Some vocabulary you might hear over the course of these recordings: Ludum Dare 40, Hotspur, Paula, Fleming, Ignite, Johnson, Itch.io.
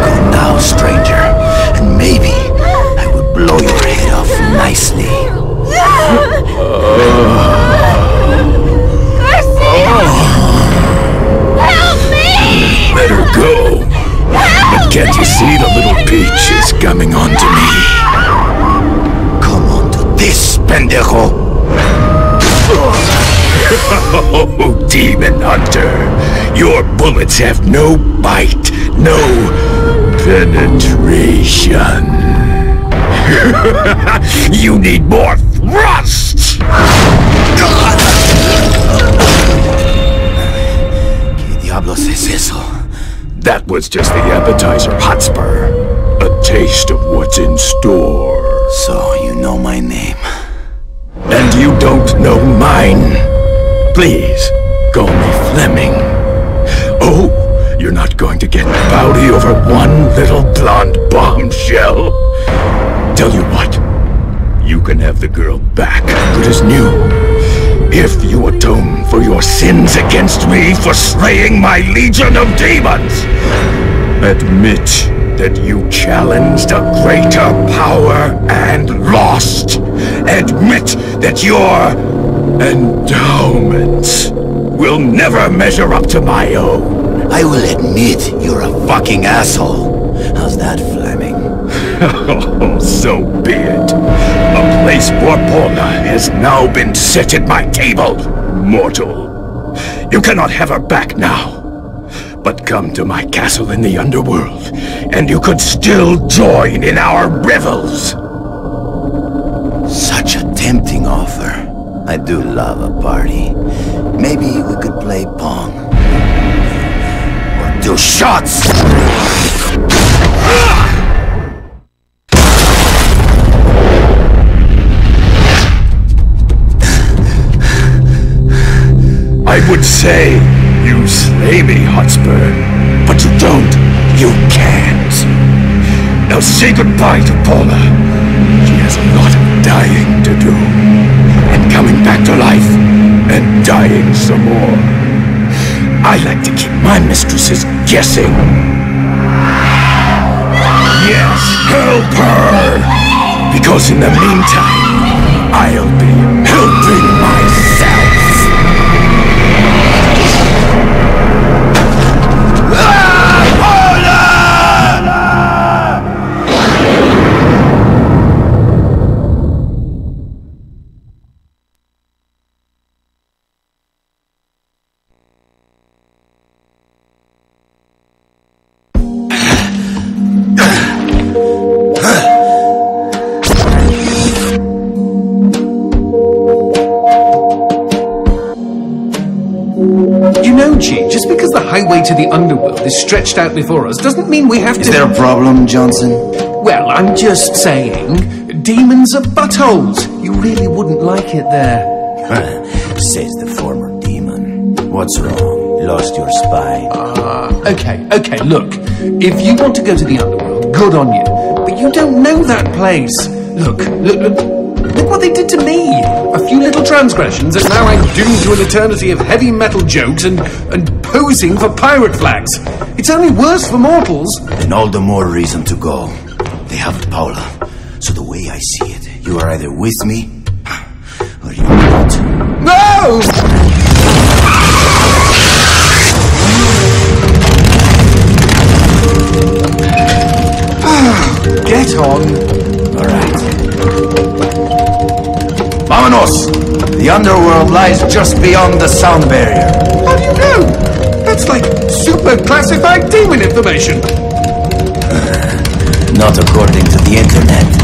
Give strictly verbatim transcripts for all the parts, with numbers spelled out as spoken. Go now, stranger, and maybe I will blow your head off nicely. Garcia! Help me! Let her go. But can't you see the little peach is coming on to me? Come on to this, pendejo! Oh, demon hunter, your bullets have no bite, no penetration. You need more thrust! ¿Qué diablos es eso? That was just the appetizer, Hotspur. A taste of what's in store. So you know my name. And you don't know mine. Please, call me Fleming. Oh, you're not going to get pouty over one little blonde bombshell. Tell you what, you can have the girl back, good as new, if you atone for your sins against me for slaying my legion of demons. Admit that you challenged a greater power and lost. Admit that you're... endowments will never measure up to my own. I will admit you're a fucking asshole. How's that, Fleming? Oh, so be it. A place for Paula has now been set at my table, mortal. You cannot have her back now. But come to my castle in the underworld, and you could still join in our revels. Such a tempting offer. I do love a party. Maybe we could play Pong. Or do shots! I would say you slay me, Hotspur. But you don't. You can't. Now say goodbye to Paula. She has a lot of dying to do. And coming back to life, and dying some more. I like to keep my mistresses guessing. Yes, help her! Because in the meantime, I'll be helping myself! The underworld is stretched out before us doesn't mean we have to... Is there a problem, Johnson? Well, I'm just saying, demons are buttholes. You really wouldn't like it there. Says the former demon. What's wrong? Lost your spine. Ah, uh, okay, okay, look. If you want to go to the underworld, good on you. But you don't know that place. Look, look, look, look what they did to me. A few little transgressions and now I'm doomed to an eternity of heavy metal jokes and... and posing for pirate flags. It's only worse for mortals. Then all the more reason to go. They have Paula. So the way I see it, you are either with me or you're not. No! Get on. All right. Vámonos! The underworld lies just beyond the sound barrier. How do you know? That's like super classified demon information. Not according to the internet.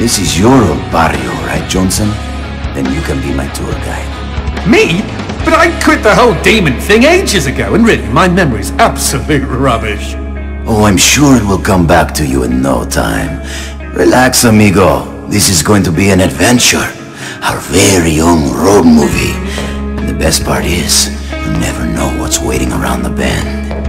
This is your old barrio, right, Johnson? Then you can be my tour guide. Me? But I quit the whole demon thing ages ago, and really, my memory's absolute rubbish. Oh, I'm sure it will come back to you in no time. Relax, amigo. This is going to be an adventure. Our very own road movie. And the best part is, you never know what's waiting around the bend.